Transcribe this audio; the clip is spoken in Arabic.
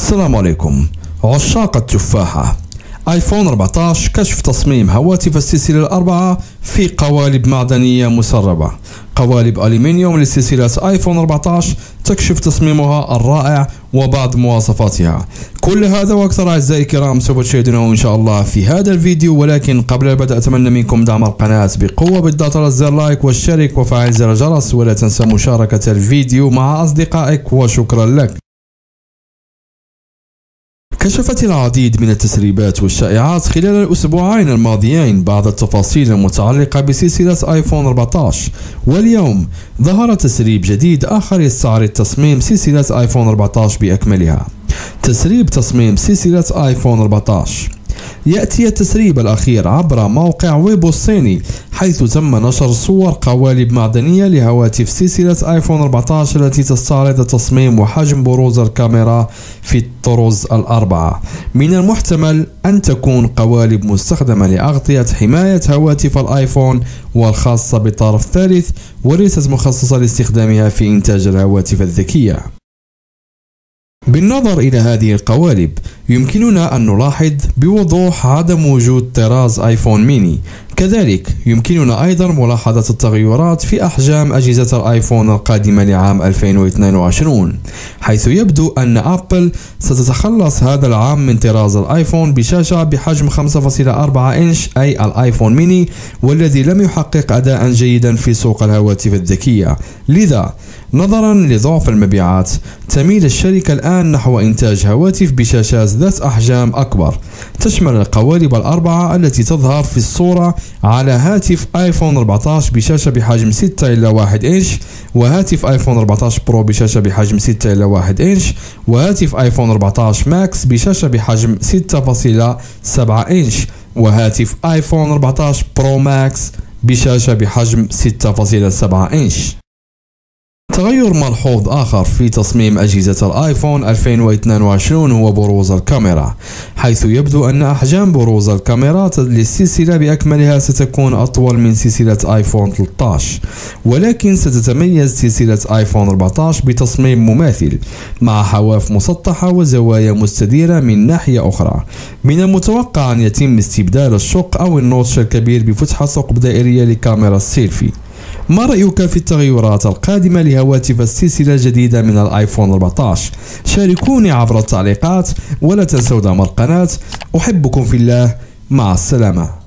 السلام عليكم عشاق التفاحة. ايفون 14 كشف تصميم هواتف السلسلة الأربعة في قوالب معدنية مسربة. قوالب ألمنيوم لسلسلة ايفون 14 تكشف تصميمها الرائع وبعض مواصفاتها. كل هذا واكثر اعزائي الكرام سوف تشاهدونه ان شاء الله في هذا الفيديو، ولكن قبل البدء اتمنى منكم دعم القناة بقوة بالضغط على زر لايك والشارك وفعل زر الجرس، ولا تنسى مشاركة الفيديو مع اصدقائك وشكرا لك. كشفت العديد من التسريبات والشائعات خلال الأسبوعين الماضيين بعض التفاصيل المتعلقة بسلسلة آيفون 14، واليوم ظهر تسريب جديد آخر يستعرض تصميم سلسلة آيفون 14 بأكملها. تسريب تصميم سلسلة آيفون 14. يأتي التسريب الأخير عبر موقع ويبو الصيني، حيث تم نشر صور قوالب معدنية لهواتف سلسلة آيفون 14 التي تستعرض تصميم وحجم بروز الكاميرا في الطرز الأربعة. من المحتمل أن تكون قوالب مستخدمة لأغطية حماية هواتف الآيفون والخاصة بالطرف الثالث، وليست مخصصة لاستخدامها في إنتاج الهواتف الذكية. بالنظر إلى هذه القوالب يمكننا أن نلاحظ بوضوح عدم وجود طراز آيفون ميني. كذلك يمكننا أيضا ملاحظة التغيرات في أحجام أجهزة الآيفون القادمة لعام 2022، حيث يبدو أن أبل ستتخلص هذا العام من طراز الآيفون بشاشة بحجم 5.4 إنش، أي الآيفون ميني، والذي لم يحقق أداء جيدا في سوق الهواتف الذكية. لذا نظرا لضعف المبيعات تميل الشركة الآن نحو إنتاج هواتف بشاشات ذات أحجام أكبر تشمل القوالب الأربعة التي تظهر في الصورة على هاتف آيفون 14 بشاشة بحجم 6.1 إنش، وهاتف آيفون 14 برو بشاشة بحجم 6.1 إنش، وهاتف آيفون 14 ماكس بشاشة بحجم 6.7 إنش، وهاتف آيفون 14 برو ماكس بشاشة بحجم 6.7 إنش. تغير ملحوظ آخر في تصميم أجهزة الآيفون 2022 هو بروز الكاميرا، حيث يبدو أن أحجام بروز الكاميرا للسلسلة بأكملها ستكون أطول من سلسلة آيفون 13، ولكن ستتميز سلسلة آيفون 14 بتصميم مماثل مع حواف مسطحة وزوايا مستديرة من ناحية أخرى. من المتوقع أن يتم استبدال الشق أو النوتش الكبير بفتحة ثقب دائرية لكاميرا السيلفي. ما رأيك في التغيرات القادمة لهواتف السلسلة الجديدة من الآيفون 14؟ شاركوني عبر التعليقات ولا تنسوا دعم القناة. أحبكم في الله، مع السلامة.